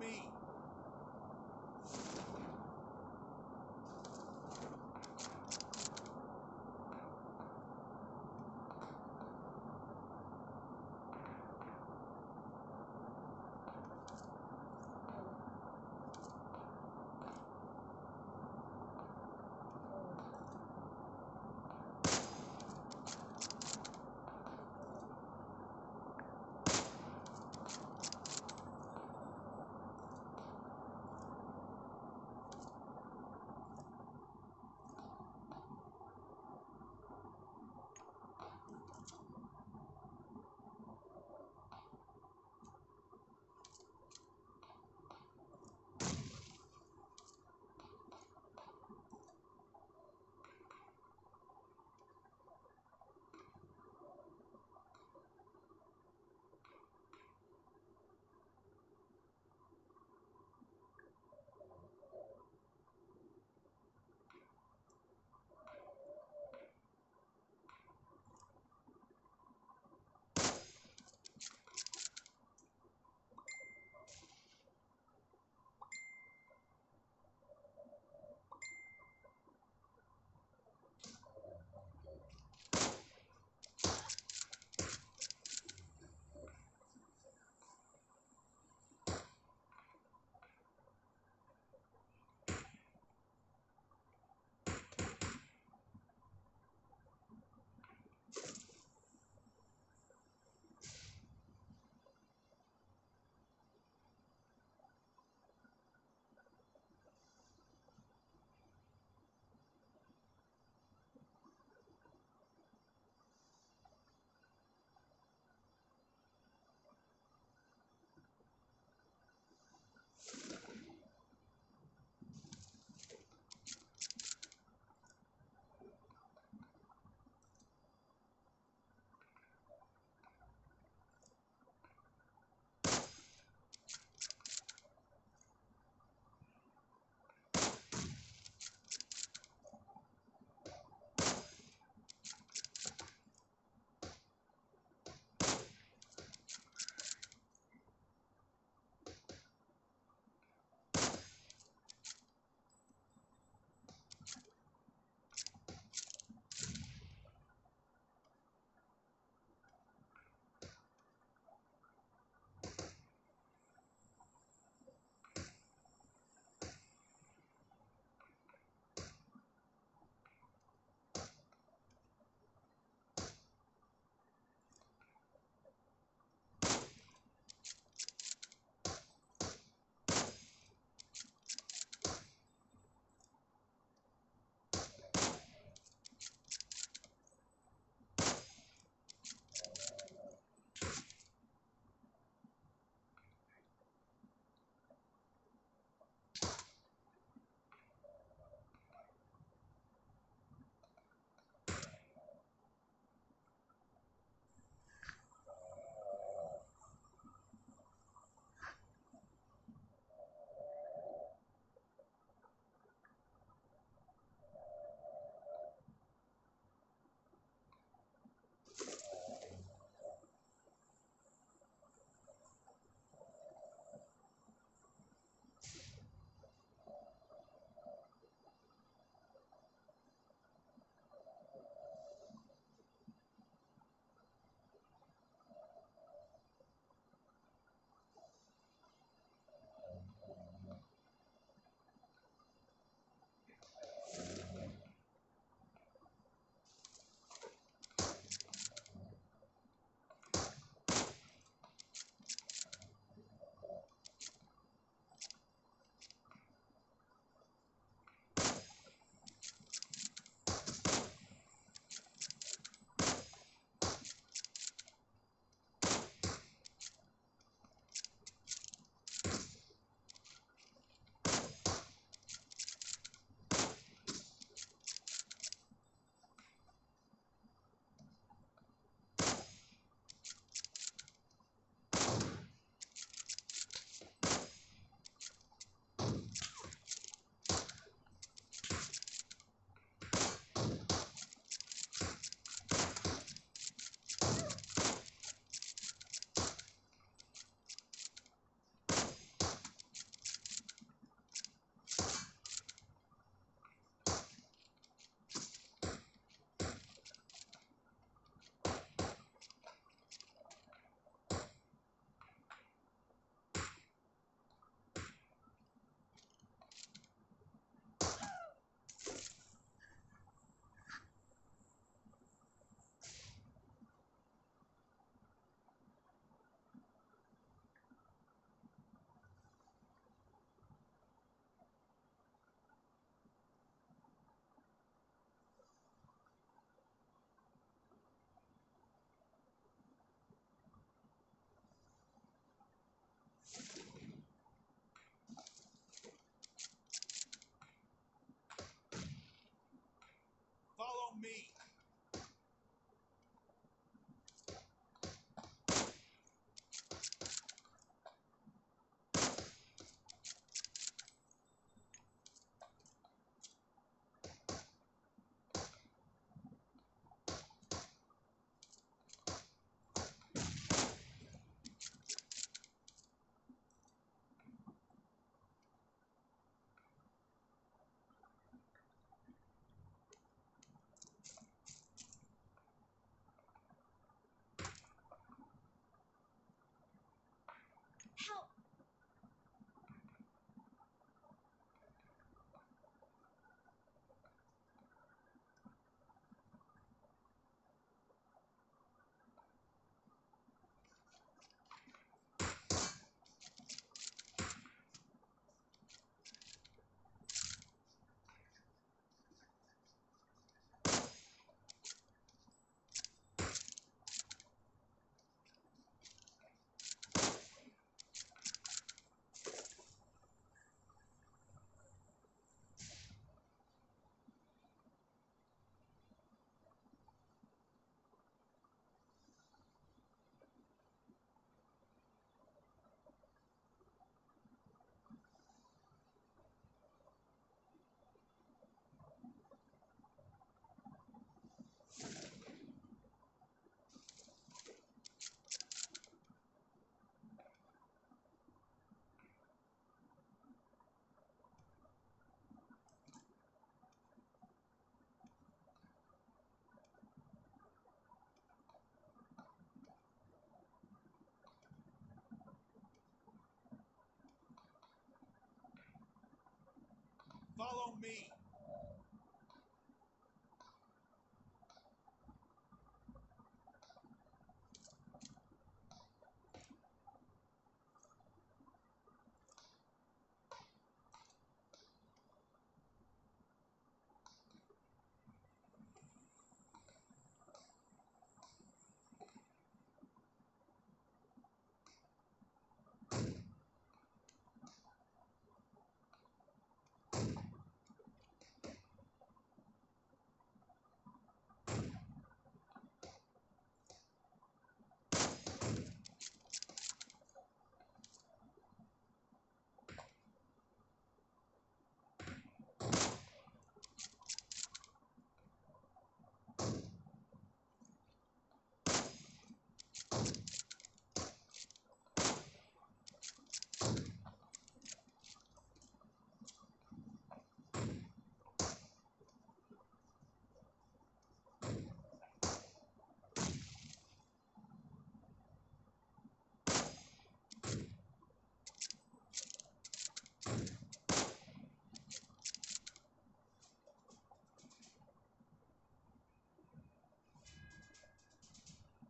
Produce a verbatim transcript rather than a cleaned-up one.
me. Follow me.